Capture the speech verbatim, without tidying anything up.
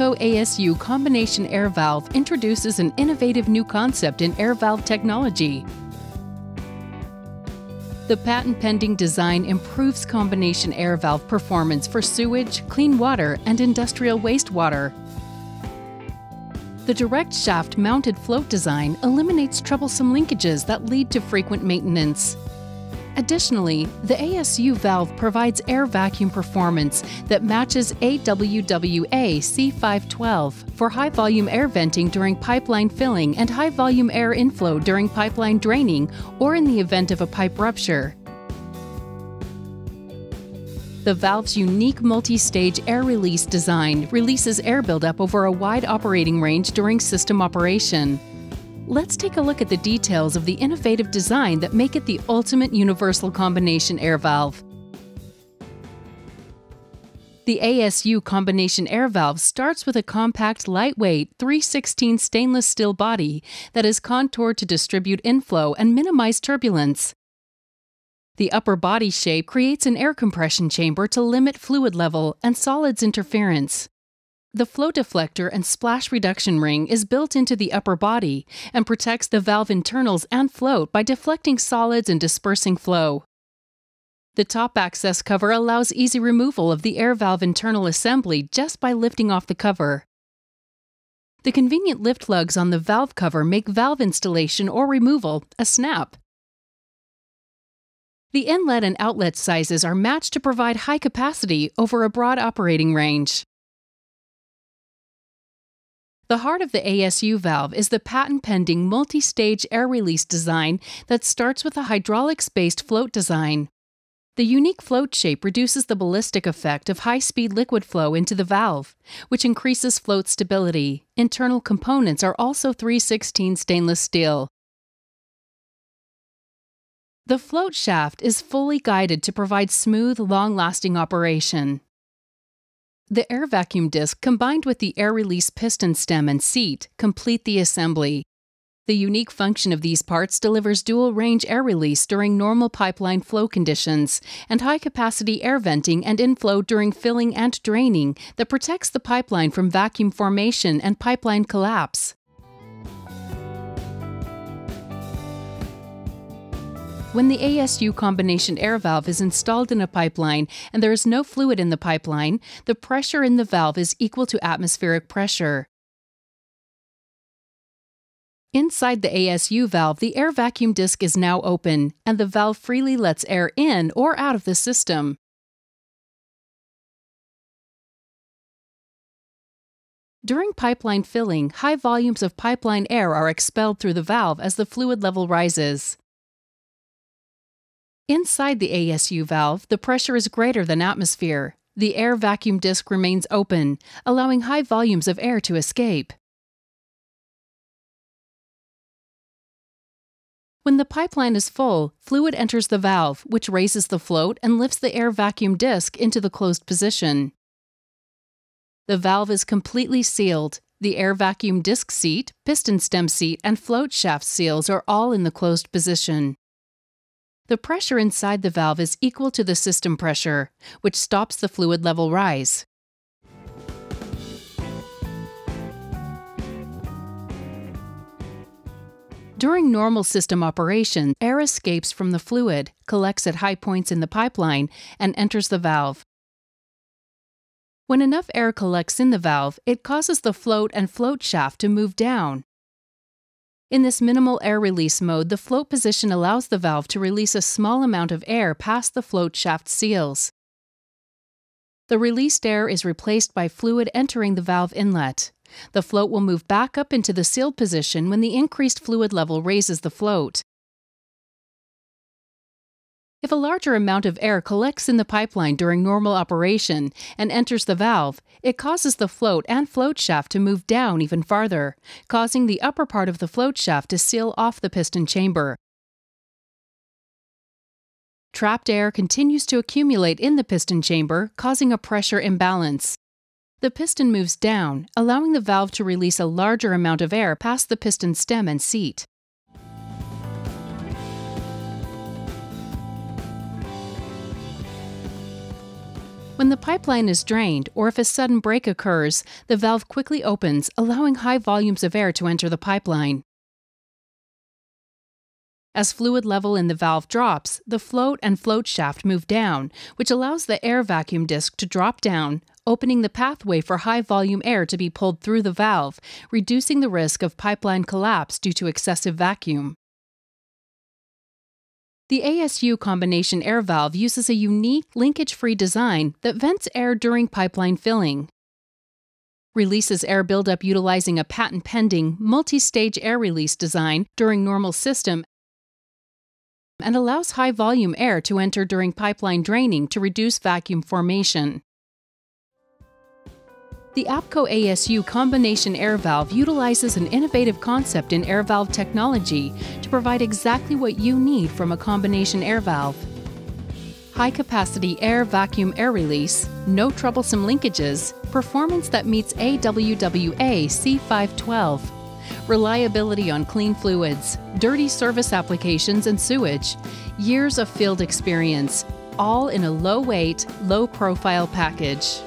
APCO A S U combination air valve introduces an innovative new concept in air valve technology. The patent-pending design improves combination air valve performance for sewage, clean water, and industrial wastewater. The direct shaft mounted float design eliminates troublesome linkages that lead to frequent maintenance. Additionally, the A S U valve provides air vacuum performance that matches A W W A C five twelve for high-volume air venting during pipeline filling and high-volume air inflow during pipeline draining or in the event of a pipe rupture. The valve's unique multi-stage air release design releases air buildup over a wide operating range during system operation. Let's take a look at the details of the innovative design that make it the ultimate universal combination air valve. The A S U combination air valve starts with a compact, lightweight three sixteenths stainless steel body that is contoured to distribute inflow and minimize turbulence. The upper body shape creates an air compression chamber to limit fluid level and solids interference. The flow deflector and splash reduction ring is built into the upper body and protects the valve internals and float by deflecting solids and dispersing flow. The top access cover allows easy removal of the air valve internal assembly just by lifting off the cover. The convenient lift lugs on the valve cover make valve installation or removal a snap. The inlet and outlet sizes are matched to provide high capacity over a broad operating range. The heart of the A S U valve is the patent-pending multi-stage air release design that starts with a hydraulics-based float design. The unique float shape reduces the ballistic effect of high-speed liquid flow into the valve, which increases float stability. Internal components are also three sixteenths stainless steel. The float shaft is fully guided to provide smooth, long-lasting operation. The air vacuum disc combined with the air release piston stem and seat complete the assembly. The unique function of these parts delivers dual range air release during normal pipeline flow conditions and high capacity air venting and inflow during filling and draining that protects the pipeline from vacuum formation and pipeline collapse. When the A S U combination air valve is installed in a pipeline and there is no fluid in the pipeline, the pressure in the valve is equal to atmospheric pressure. Inside the A S U valve, the air vacuum disc is now open, and the valve freely lets air in or out of the system. During pipeline filling, high volumes of pipeline air are expelled through the valve as the fluid level rises. Inside the A S U valve, the pressure is greater than atmosphere. The air vacuum disc remains open, allowing high volumes of air to escape. When the pipeline is full, fluid enters the valve, which raises the float and lifts the air vacuum disc into the closed position. The valve is completely sealed. The air vacuum disc seat, piston stem seat, and float shaft seals are all in the closed position. The pressure inside the valve is equal to the system pressure, which stops the fluid level rise. During normal system operation, air escapes from the fluid, collects at high points in the pipeline, and enters the valve. When enough air collects in the valve, it causes the float and float shaft to move down. In this minimal air release mode, the float position allows the valve to release a small amount of air past the float shaft seals. The released air is replaced by fluid entering the valve inlet. The float will move back up into the sealed position when the increased fluid level raises the float. If a larger amount of air collects in the pipeline during normal operation and enters the valve, it causes the float and float shaft to move down even farther, causing the upper part of the float shaft to seal off the piston chamber. Trapped air continues to accumulate in the piston chamber, causing a pressure imbalance. The piston moves down, allowing the valve to release a larger amount of air past the piston stem and seat. When the pipeline is drained, or if a sudden break occurs, the valve quickly opens, allowing high volumes of air to enter the pipeline. As fluid level in the valve drops, the float and float shaft move down, which allows the air vacuum disc to drop down, opening the pathway for high-volume air to be pulled through the valve, reducing the risk of pipeline collapse due to excessive vacuum. The A S U combination air valve uses a unique linkage-free design that vents air during pipeline filling, releases air buildup utilizing a patent-pending multi-stage air release design during normal system, and allows high-volume air to enter during pipeline draining to reduce vacuum formation. The APCO A S U combination air valve utilizes an innovative concept in air valve technology to provide exactly what you need from a combination air valve: high-capacity air vacuum air release, no troublesome linkages, performance that meets A W W A C five twelve. Reliability on clean fluids, dirty service applications and sewage, years of field experience, all in a low-weight, low-profile package.